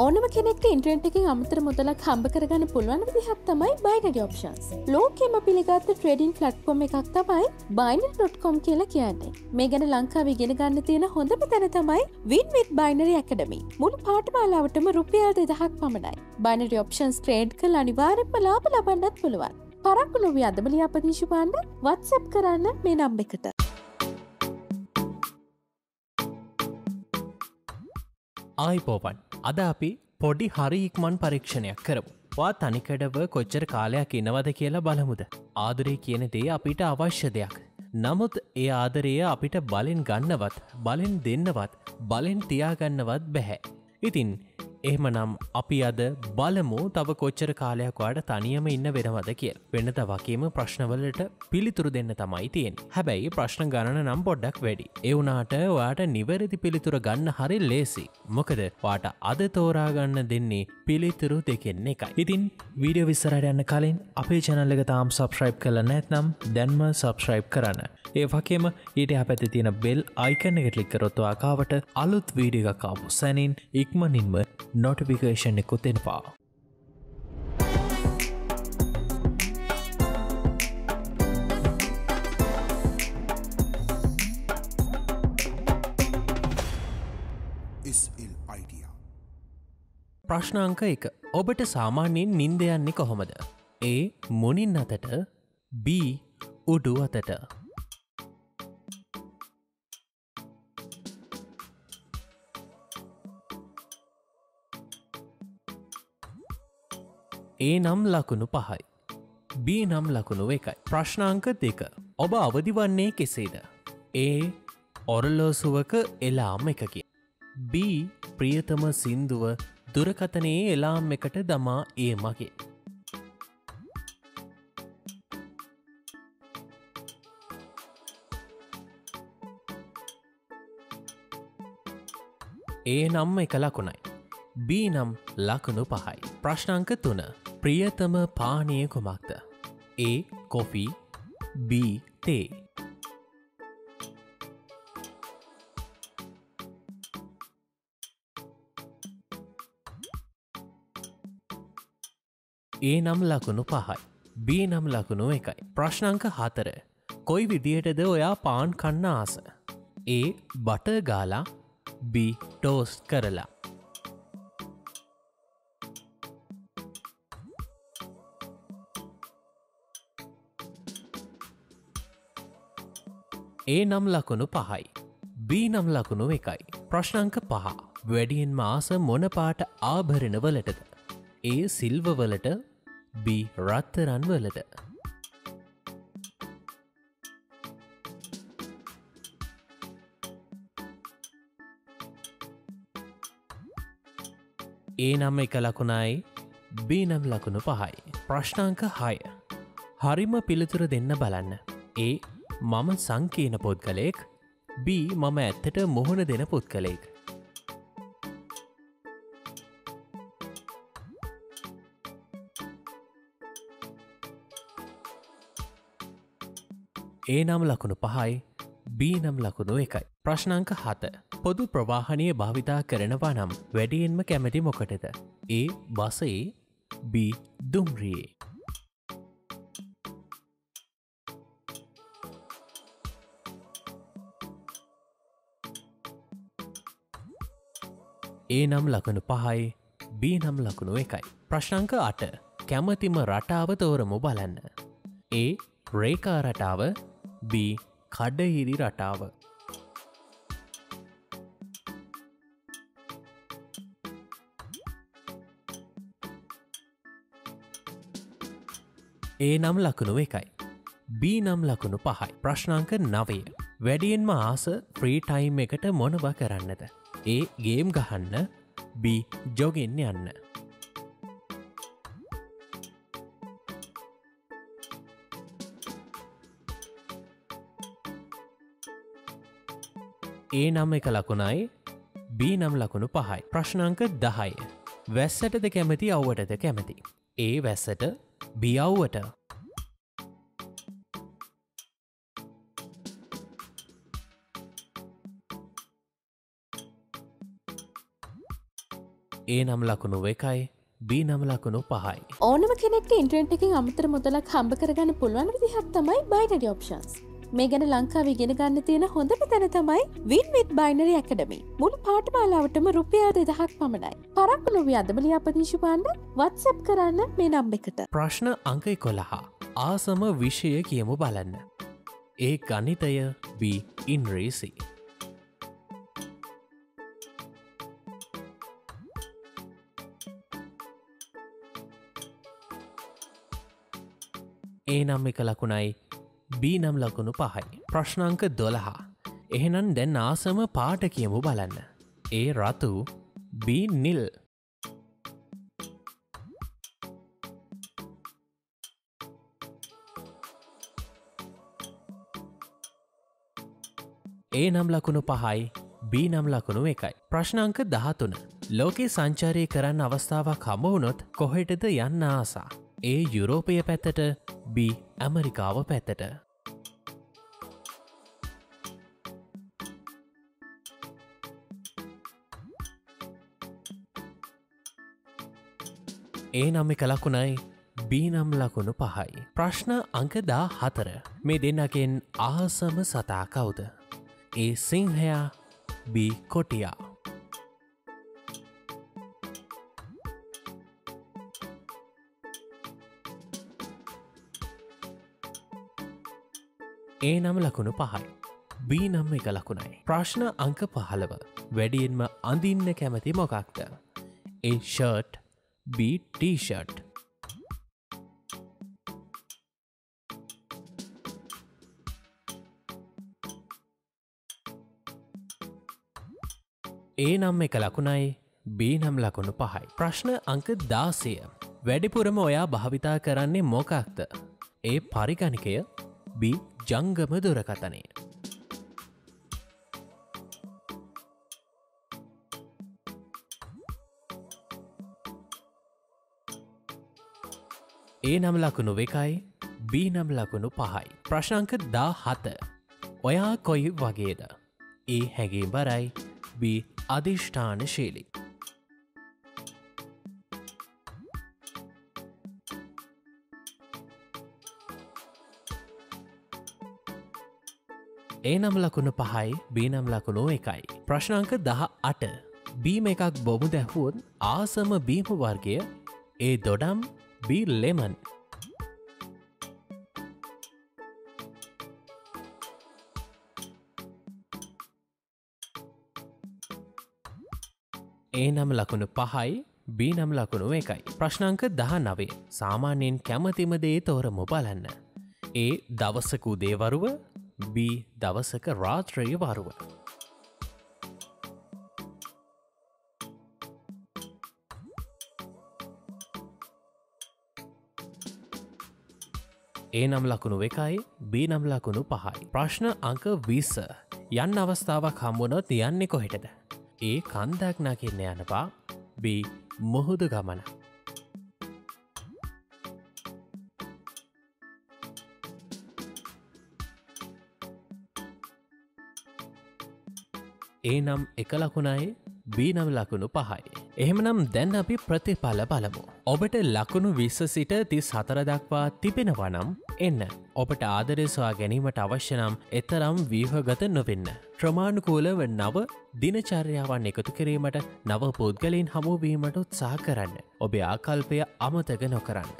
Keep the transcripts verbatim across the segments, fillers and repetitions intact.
ඕනම කෙනෙක්ට ඉන්ටර්නෙට් එකකින් අමතර මුදලක් හම්බ කරගන්න පුළුවන් විදිහක් තමයි binary options. ලෝකෙම පිළිගත් ට්‍රේඩින් ප්ලැට්ෆෝම් එකක් තමයි binary dot com කියලා කියන්නේ. මේ ගැන ලංකාවේ ඉගෙන ගන්න තියෙන හොඳම තැන තමයි Win With Binary Academy. මුළු පාඨමාලාවටම රුපියල් දෙදහක් පමණයි. binary options trade කරලා අනිවාර්යයෙන්ම ලාභ ලබන්නත් පුළුවන්. පරක්කු නොවී අදම ලියාපදිංචි වන්න WhatsApp කරන්න මේ නම් එකට. iPopan අද අපි පොඩි හරි ඉක්මන් පරීක්ෂණයක් කරමු. වා තනිකඩව කොච්චර කාලයක් ඉනවද කියලා බලමුද. ආදරේ කියන දේ අපිට අවශ්‍ය දෙයක්. නමුත් ඒ ආදරය අපිට බලෙන් ගන්නවත්, බලෙන් දෙන්නවත්, බලෙන් තියාගන්නවත් බැහැ. ඉතින් එහෙමනම් අපි අද බලමු තව කොච්චර කාලයක් ඔයාට තනියම ඉන්න වෙනවද කියලා. වෙනත වගේම ප්‍රශ්නවලට පිළිතුරු දෙන්න තමයි තියෙන්නේ. හැබැයි ප්‍රශ්න ගණන නම් පොඩ්ඩක් වැඩි. ඒ වුණාට ඔයාට නිවැරදි පිළිතුර ගන්න හරි ලේසි. මොකද වාට අද තෝරාගන්න දෙන්නේ පිළිතුරු දෙකෙන් එකයි. ඉතින් වීඩියෝ විස්තරයට යන්න කලින් අපේ channel එක තාම subscribe කරලා නැත්නම් දැන්ම subscribe කරන්න. ඒ වගේම ඊට යහපැත්තේ තියෙන bell icon එක click කරොත් ඔයා කාවට අලුත් වීඩියෝ එකක් ආපු සැනින් ඉක්මනින්ම notification එකත් එනවා. S L Idea. ප්‍රශ්න අංක එක. ඔබට සාමාන්‍යයෙන් නිින්ද යන්නේ කොහොමද? A. මුණින් අතට B. උඩු අතට. A නම් ලකුණු පහයි. B නම් ලකුණු එකයි. ප්‍රශ්න අංක දෙක. ඔබ අවදි වන්නේ කෙසේද? A. ඔරලෝසුවක එලාම් එකකින්. B. ප්‍රියතම සින්දුව දුරකතනයේ එලාම් එකට දමා ඒ මගේ. A නම් එක ලකුණයි. B නම් ලකුණු පහයි. ප්‍රශ්න අංක තුන. ප්‍රියතම පානීය කුමක්ද? A. Coffee B. තේ. A නම් ලකුණු පහයි. B නම් ලකුණු එකයි. ප්‍රශ්න අංක හතර. කොයි විදියටද ඔයා පාන් කන්න ආස? A බටර් ගාලා B ටෝස්ට් කරලා. A නම් ලකුණු පහයි. B නම් ලකුණු එකයි. ප්‍රශ්න අංක පහ. වැඩියෙන්ම ආස මොන පාට ආභරණ වලටද? A සිල්ව වලට B රත්තරන් වලට. A නම් එක ලකුණයි. B නම් ලකුණු පහයි. ප්‍රශ්න අංක හය. හරිම පිළිතුරු දෙන්න බලන්න. A මම සංකීර්ණ පුද්ගලයෙක්. B මම ඇත්තට මුහුණ දෙන පුද්ගලයෙක්. A නම් ලකුණු පහයි. B නම් ලකුණු එකයි. ප්‍රශ්න අංක හත. පොදු ප්‍රවාහනීය භාවිතා කරනවා නම් වැඩියෙන්ම කැමති මොකටද? A බසයේ B දුම්රියේ. A නම් ලකුණු පහයි. B නම් ලකුණු එකයි. ප්‍රශ්න අංක අට. කැමතිම රටාව තෝරමු බලන්න. A රේඛා රටාව B කඩහිරි රටාව. A නම් ලකුණු එකයි. B නම් ලකුණු පහයි. ප්‍රශ්නාංක නවය. වැඩියෙන්ම ආස ෆ්‍රී ටයිම් එකට මොනවා කරන්නද? A ගේම් ගහන්න B ජොගින් යන්න. A නම් එක ලකුණයි. B නම් ලකුණු පහයි. ප්‍රශ්නාංක දහය. වැස්සටද කැමති අව්වටද කැමති? A වැස්සට B අව්වට. A නමලකුණු එකයි B නමලකුණු පහයි. ඕනම කෙනෙක්ට ඉන්ටර්නෙට් එකෙන් අමතර මුදලක් හම්බ කරගන්න පුළුවන් විදිහක් තමයි binary options. මේ ගැන ලංකාවේ ඉගෙන ගන්න තියෙන හොඳම තැන තමයි Win With Binary Academy. මුළු පාඨමාලාවටම රුපියල් දෙදහක් පමණයි. පරක්කු නොවි අදම ලියාපදිංචි පාන්න WhatsApp කරන්න මේ නම් එකට. ප්‍රශ්න අංක එකොළහ. ආසම විෂය කියමු බලන්න. A ගණිතය B ඉංග්‍රීසි. A නම් එක ලකුණයි B නම් ලකුණු පහයි. ප්‍රශ්න අංක දොළහ. එහෙනම් දැන් ආසම පාට කියමු බලන්න. A රතු B නිල්. A නම් ලකුණු පහයි B නම් ලකුණු එකයි. ප්‍රශ්න අංක දහතුන. ලෝකේ සංචාරය කරන්න අවස්ථාවක් හමු වුණොත් කොහෙටද යන්න ආසා? A යුරෝපය පැත්තට B ඇමරිකාව පැත්තට. A නම් එක ලකුණයි B නම් ලකුණු පහයි. ප්‍රශ්න අංක දාහතර. මේ දෙන්නගෙන් ආසම සතා කවුද? A සිංහයා B කොටියා. A නම් ලකුණු පහයි B නම් එක ලකුණයි. ප්‍රශ්න අංක පහළව. වැඩියෙන්ම අඳින්න කැමති මොකක්ද? A shirt B t-shirt. A නම් එක ලකුණයි B නම් ලකුණු පහයි. ප්‍රශ්න අංක දාසය. වැඩිපුරම ඔයා භාවිතා කරන්නේ මොකක්ද? A පරිගණකය B ජංගම දුරකථනය. A නම් ලකුණු එකයි B නම් ලකුණු පහයි. ප්‍රශ්න අංක දහහත. ඔයා කොයි වගේද? A හැඟීම්බරයි B අධිෂ්ඨානශීලී. A නම් ලකුණු පහයි B නම් ලකුණු එකයි. ප්‍රශ්න අංක දහඅට. බීම එකක් බොමු දැහුවොත් ආසම බීම වර්ගය A දොඩම් B ලෙමන්. A නම් ලකුණු පහයි B නම් ලකුණු එකයි. ප්‍රශ්න අංක දහනවය. සාමාන්‍යයෙන් කැමතිම දේ තෝරමු බලන්න. A දවසක උදේවරුව B දවසක රාත්‍රී වරුව. A නම් ලකුණු එකයි B නම් ලකුණු පහයි. ප්‍රශ්න අංක විස්ස. යන්න අවස්ථාවක් හම්බුනොත් යන්නේ කොහෙටද? A කන්දක් නගින්න යනවා B මුහුදු ගමන. A නම් එක ලකුණයි B නම් ලකුණු පහයි. එහෙමනම් දැන් අපි ප්‍රතිඵල බලමු. ඔබට ලකුණු විස්ස සිට තිස්හතර දක්වා තිබෙනවා නම් එන්න. ඔබට ආදරය සොයා ගැනීමට අවශ්‍ය නම් එතරම් ව්‍යුහගත නොවෙන්න. ක්‍රමානුකූලව නව දිනචර්යාවන් එකතු කිරීමට නව පුද්ගලයන් හමුවීමට උත්සාහ කරන්න. ඔබේ ආකල්පය අමතක නොකරන්න.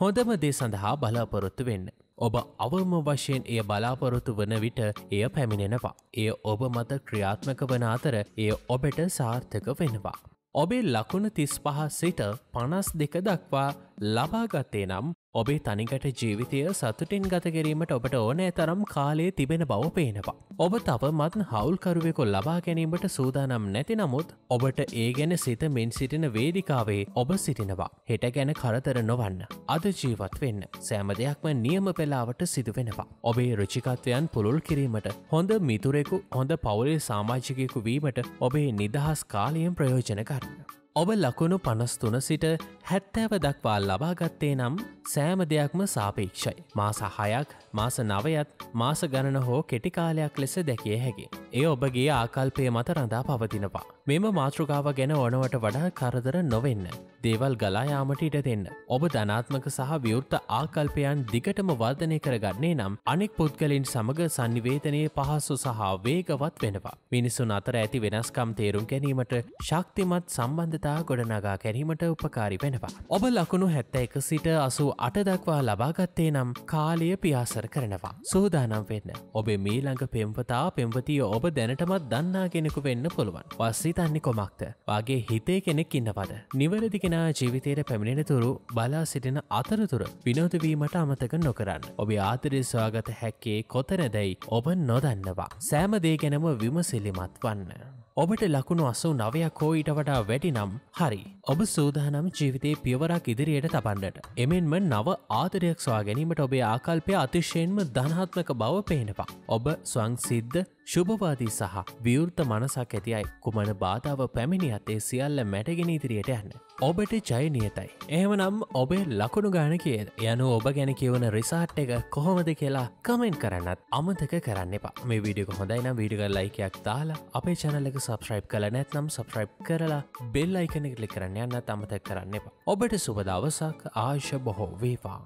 හොඳම දේ සඳහා බලාපොරොත්තු වෙන්න. ඔබ අවම වශයෙන් එය බලාපොරොතු වන විට එය පැමිණෙනවා. එය ඔබ මත ක්‍රියාත්මක වන අතර එය ඔබට සාර්ථක වෙනවා. ඔබේ ලකුණු තිස්පහ සිට පනස් දෙක දක්වා ලබාගත්තේ නම් ඔබේ තනිකට ජීවිතය සතුටින් ගතකිරීමට ඔබට ඕනෑ තරම් කාලයේ තිබෙන බව පේනවා. ඔබ තවමත් හවුල්කරුවෙකු ලබා ගැනීමට සූදානම් නැති නමුත් ඔබට ඒ ගැන සිත මෙන් සිටින වේදිකාවේ ඔබ සිටිනවා. හෙට ගැන කරදර නොවන්න. අද ජීවත් වෙන්න. සෑම දෙයක්ම නියම පෙලාවට සිදු වෙනවා. ඔබේ රුචිකත්වයන් පුළුල් කිරීමට හොඳ මිතුරෙකු හොඳ පවුලේ සමාජිකයෙකු වීමට ඔබේ නිදහස් කාලයෙන් ප්‍රයෝජන ගන්න. ඔබ ලකුණු පනස් තුන සිට හැත්තෑව දක්වා ලබාගත්තේ නම් සෑම දෙයක්ම සාපේක්ෂයි. මාස හයක්, මාස නවයත්, මාස ගණන හෝ කෙටි කාලයක් ලෙස දැකිය හැකි. ඒ ඔබගේ ආකල්පය මත රඳා පවතිනවා. මෙම මාතෘකාව ගැන ඕනවට වඩා කරදර නොවෙන්න. දේවල් ගලා යාමට ඉඩ දෙන්න. ඔබ ධනාත්මක සහ විවෘත ආකල්පයන් දිගටම වර්ධනය කරගන්නේ නම් අනෙක් පුද්ගලයන් සමග සංනිවේදනයේ පහසු සහ වේගවත් වෙනවා. මිනිසුන් අතර ඇති වෙනස්කම් තේරුම් ගැනීමට ශක්තිමත් සම්බන්ධතා ගොඩනගා ගැනීමට උපකාරී වෙනවා. ඔබ ලකුණු හැත්තෑ එක සිට අසූ අට දක්වා ලබාගත්තේ නම් කාලය පියාසර කරනවා. සූදානම් වෙන්න. ඔබේ මීළඟ පෙම්වතා පෙම්වතිය ඔබ දැනටමත් දන්නා කෙනෙකු වෙන්න පුළුවන්. වස්සිතන්නේ කොමක්ද? වාගේ හිතේ කෙනෙක් ඉන්නවද? නිවැරදි කෙනා ජීවිතයට පැමිණෙනතුරු බලා සිටින අතරතුර විනෝද වීමට අමතක නොකරන්න. ඔබේ ආදරය සොයාගත හැක්කේ කොතනදයි ඔබ නොදන්නවා. සෑම දේ ගැනම විමසිලිමත් වන්න. ඔබට ලකුණු අසූ නවයක් හෝ ඊට වඩා වැඩි නම් හරි. ඔබ සූදානම් ජීවිතයේ පියවරක් ඉදිරියට තබන්නට. එමෙන්ම නව ආදරයක් සොයා ගැනීමට ඔබේ ආකල්පය අතිශයින්ම ධනාත්මක බව පේනවා. ඔබ ස්වංසිද්ධ, ශුභවාදී සහ විවෘත මනසක් ඇති අය කුමන බාධාව පැමිණියත් ඒ සියල්ල මැඩගෙන ඉදිරියට යන්න. ඔබට ජය නියතයි. එහෙමනම් ඔබේ ලකුණු ගාන කීයද? යනු ඔබ ගැන කියවන රිසර්ච් එක කොහොමද කියලා කමෙන්ට් කරන්නත් අමතක කරන්න එපා. මේ වීඩියෝ එක හොඳයි නම් වීඩියෝ එකට ලයික් එකක් දාලා අපේ channel එක subscribe කරලා නැත්නම් subscribe කරලා bell icon එක click කරන්න යන්නත් අමතක කරන්න එපා. ඔබට සුබ දවසක්. ආයුෂ බොහෝ වේවා.